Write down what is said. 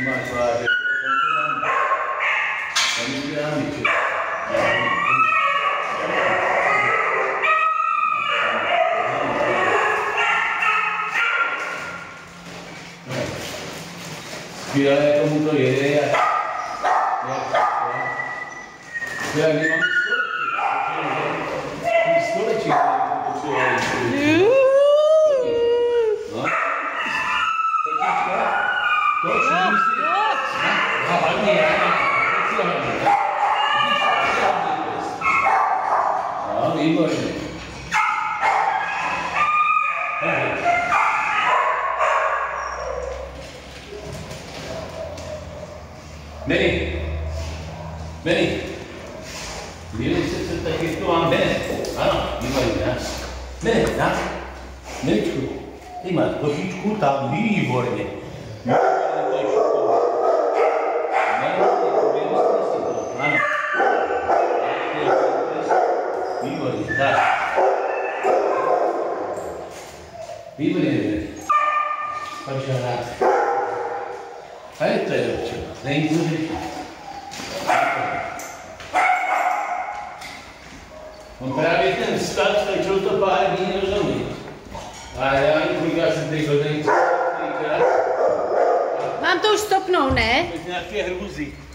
Biar kamu tu ye ya, biar ni mami story, story cik. Benny, Benny, dia sesi terakhir tu am Benny, anak lima ini, Benny, nak, Benny cukup, lima, tu cukup tak biri boleh. Biri, pasal. Aí tá eu tio, nem dúvida. Para ver tem status da junta para a minha reunião. Aí aí obrigado se tem coisa aí. Não tô stop não né? Tem aqui a reluzi.